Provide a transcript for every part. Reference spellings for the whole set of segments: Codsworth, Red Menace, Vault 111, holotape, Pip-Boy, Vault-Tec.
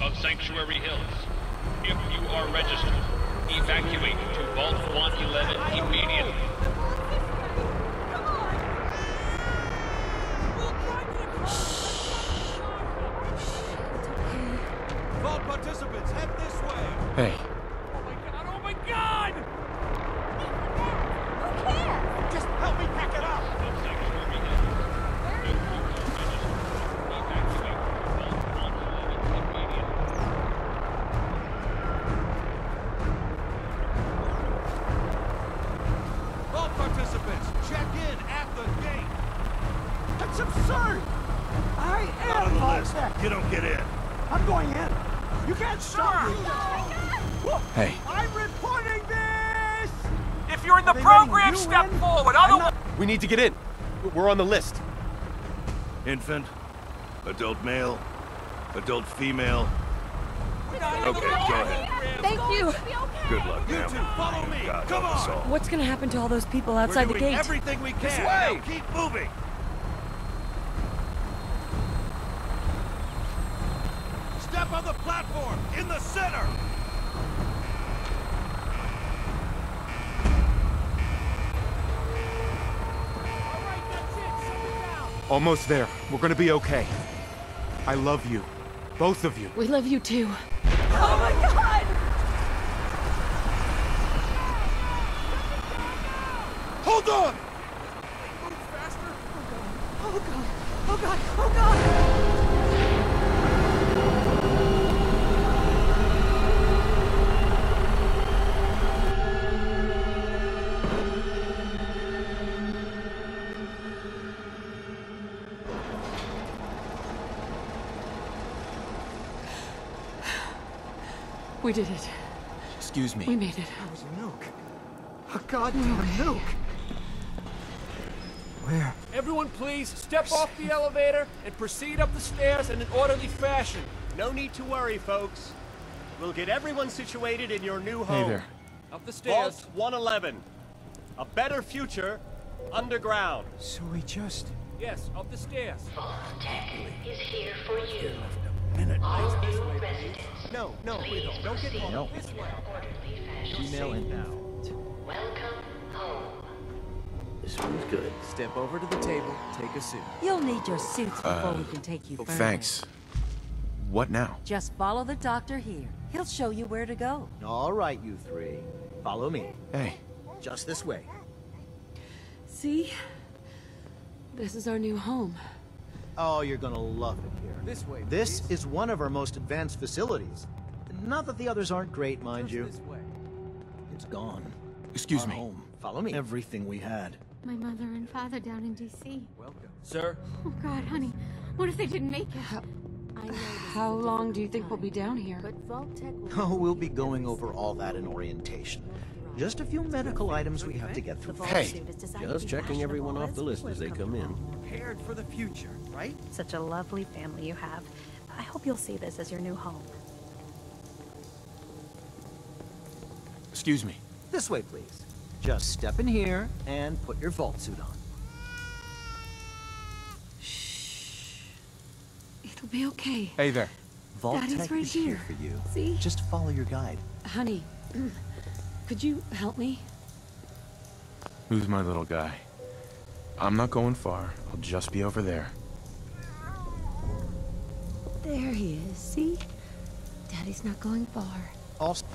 of Sanctuary Hills. If you are registered, evacuate to Vault 111 immediately. Hey. Oh my god, oh my god! Who cares? Just help me pick it up! All participants, check in at the gate! That's absurd! I am Vault-Tec! You don't get in! I'm going in! You can't stop me! Hey. I'm reporting this! If you're in the program, step forward. Otherwise, we need to get in. We're on the list. Infant, adult male, adult female. Okay, go ahead. Thank you. Good luck, ma'am. You two, follow me. Come on. What's going to happen to all those people outside the gate? We're doing everything we can. This way. Now keep moving. Step on the platform in the center. Almost there. We're gonna be okay. I love you. Both of you. We love you too. Oh my god! Hold on! Move faster! Oh god! Oh god! Oh god! Oh god! We did it. Excuse me. We made it. That was a nuke. A goddamn nuke. Where? Everyone please step off the elevator and proceed up the stairs in an orderly fashion. No need to worry, folks. We'll get everyone situated in your new home. Hey there. Up the stairs. Vault 111. A better future underground. So we just... Yes, up the stairs. Vault-Tec is here for you. All new residents. No, we don't get home. No. This way. Email in now. Welcome home. This one's good. Step over to the table, take a suit. You'll need your suits before we can take you further. Thanks. What now? Just follow the doctor here. He'll show you where to go. All right, you three. Follow me. Hey. Just this way. See? This is our new home. Oh, you're gonna love it here. This way, this is one of our most advanced facilities. Not that the others aren't great, mind you. This way. It's gone. Excuse me. Home. Follow me. Everything we had. My mother and father down in D.C. Welcome, sir. Oh God, honey, what if they didn't make it? How long do you think we'll be down here? But Vault-Tec. Oh, we'll be going over all that in orientation. Just a few medical items we have to get through. Hey, just checking everyone off the list as they come in. Prepared for the future, right? Such a lovely family you have. I hope you'll see this as your new home. Excuse me. This way, please. Just step in here and put your vault suit on. Shh. It'll be okay. Hey there. Vault-Tec is here for you. See? Just follow your guide. Honey. Could you help me? Who's my little guy? I'm not going far. I'll just be over there. There he is. See? Daddy's not going far. Also.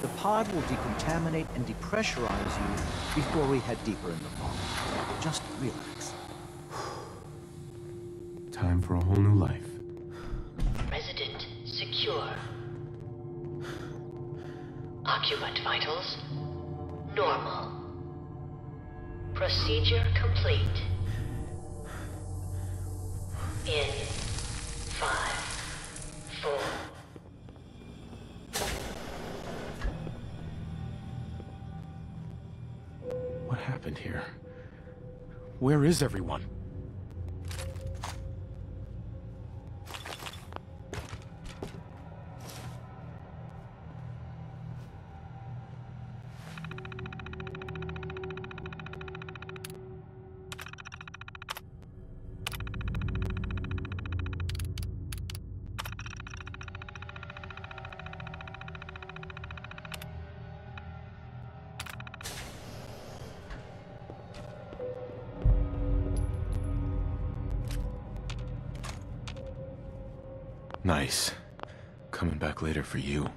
The pod will decontaminate and depressurize you before we head deeper in the vault. Just relax. Time for a whole new life. Resident secure. Occupant vitals normal. Procedure complete. In 5, 4. What happened here? Where is everyone? Nice. Coming back later for you.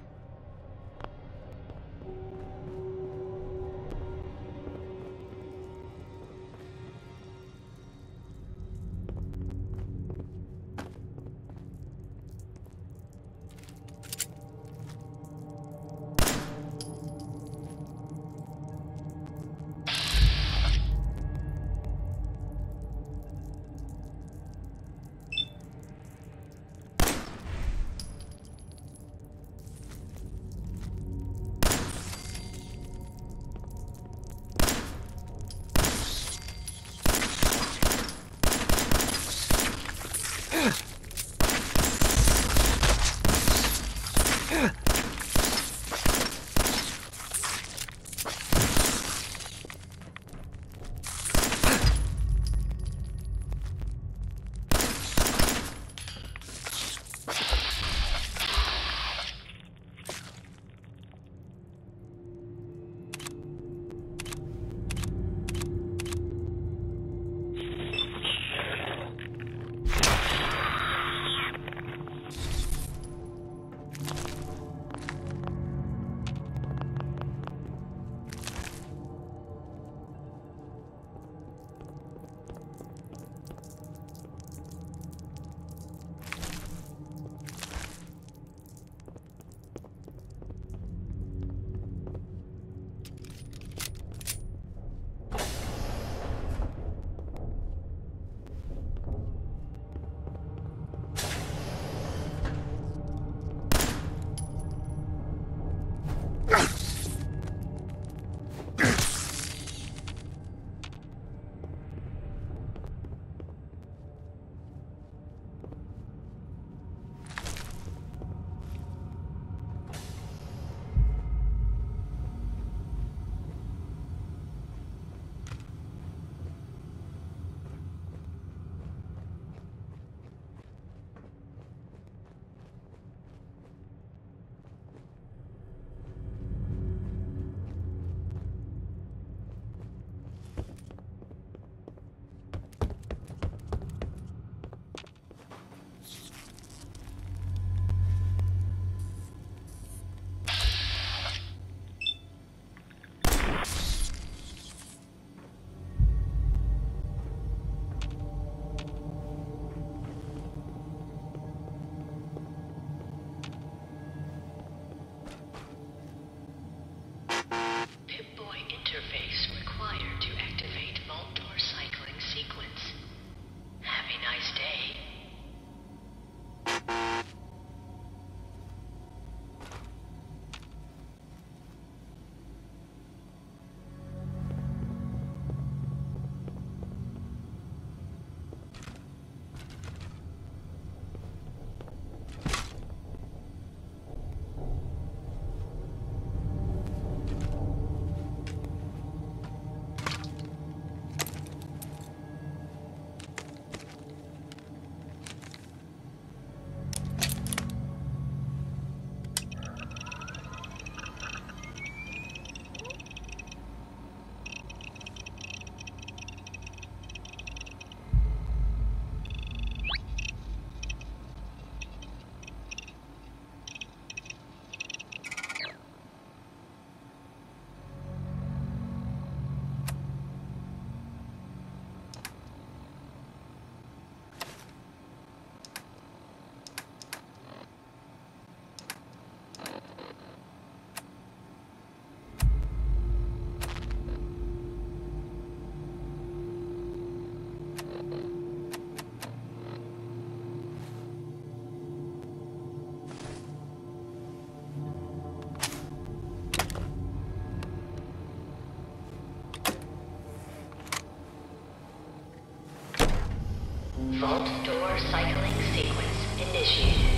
Vault door cycling sequence initiated.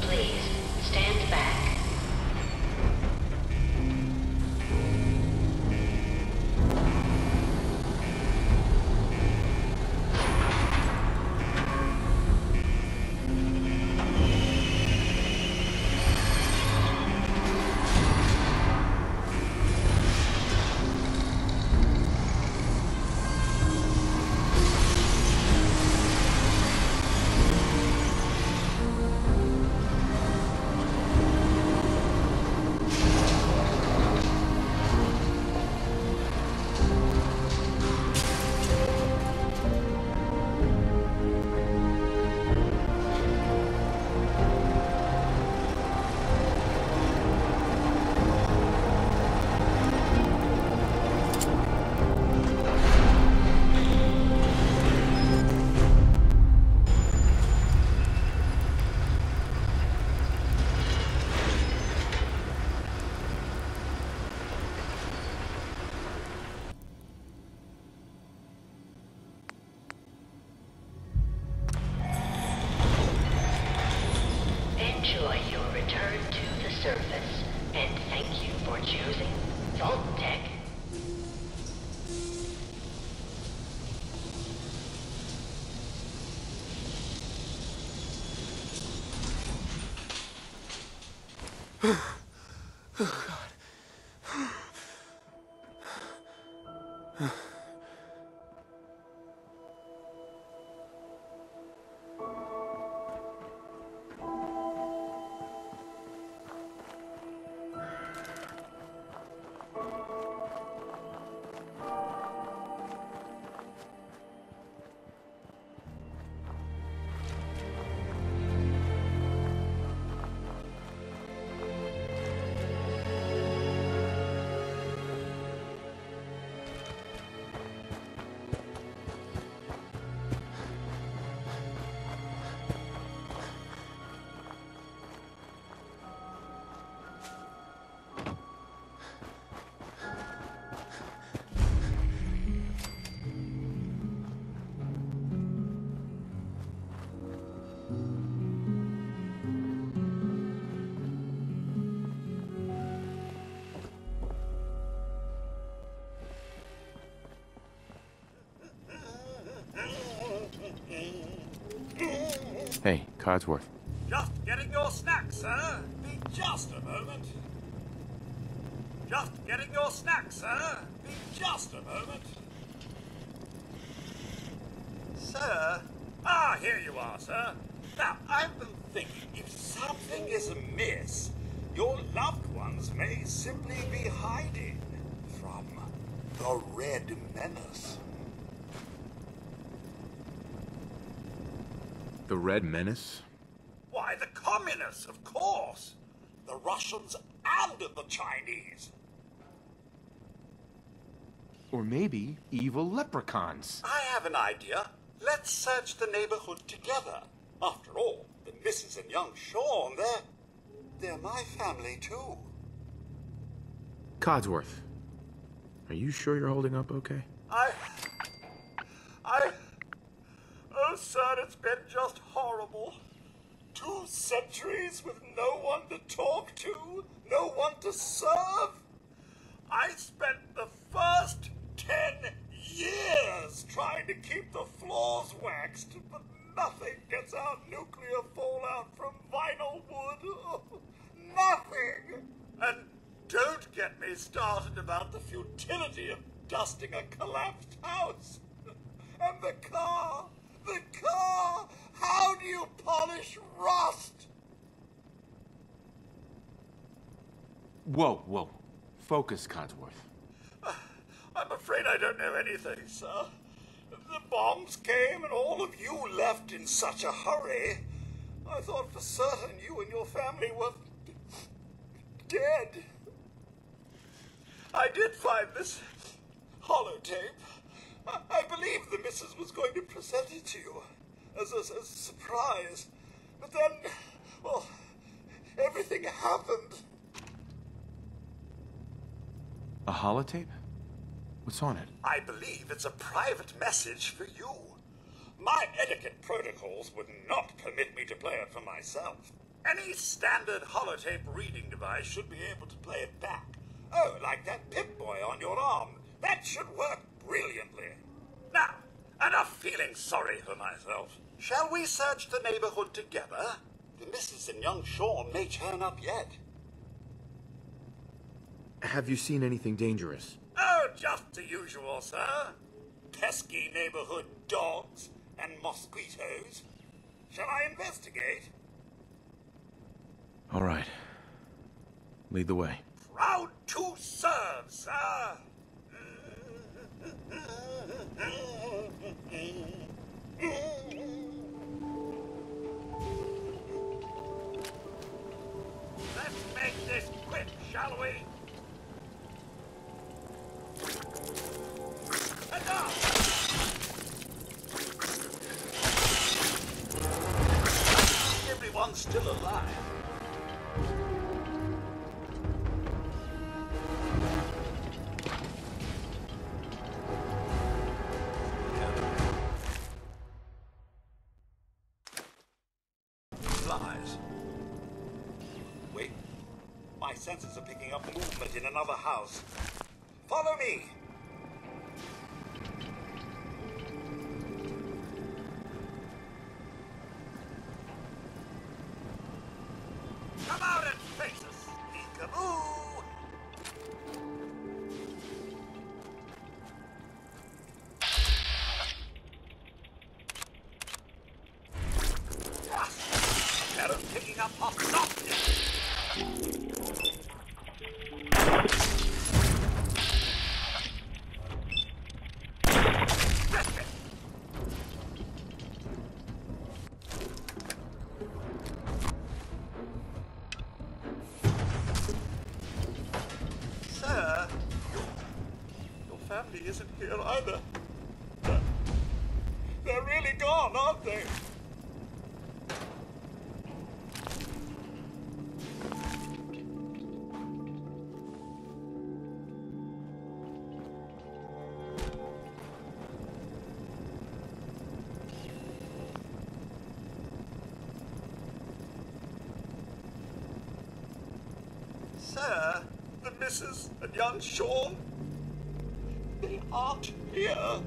Please stand back. Oh, God. Hey, Codsworth. Just getting your snack, sir. Be just a moment. Just getting your snack, sir. Be just a moment. Sir? Ah, here you are, sir. Now, I've been thinking if something is amiss, your loved ones may simply be hiding from the Red Menace. The Red Menace? Why, the communists, of course! The Russians and the Chinese! Or maybe evil leprechauns. I have an idea. Let's search the neighborhood together. After all, the Mrs. and young Sean, they're my family, too. Codsworth, are you sure you're holding up okay? Oh, sir, it's been just horrible. 2 centuries with no one to talk to, no one to serve. I spent the first 10 years trying to keep the floors waxed, but nothing gets out nuclear fallout from vinyl wood. Oh, nothing! And don't get me started about the futility of dusting a collapsed house. And the car. The car! How do you polish rust? Whoa, whoa. Focus, Codsworth. I'm afraid I don't know anything, sir. The bombs came and all of you left in such a hurry. I thought for certain you and your family were dead. I did find this holotape. I believe the missus was going to present it to you as a surprise. But then, well, everything happened. A holotape? What's on it? I believe it's a private message for you. My etiquette protocols would not permit me to play it for myself. Any standard holotape reading device should be able to play it back. Oh, like that Pip-Boy on your arm. That should work brilliantly. Now, enough feeling sorry for myself. Shall we search the neighborhood together? The Mrs. and young Sean may turn up yet. Have you seen anything dangerous? Oh, just the usual, sir. Pesky neighborhood dogs and mosquitoes. Shall I investigate? All right. Lead the way. Proud to serve, sir. Let's make this quick, shall we? Enough! Everyone's still alive. Sensors are picking up movement in another house. Follow me! Come out and face us! They're really gone, aren't they? Sir, the Mrs. and young Sean, they aren't here.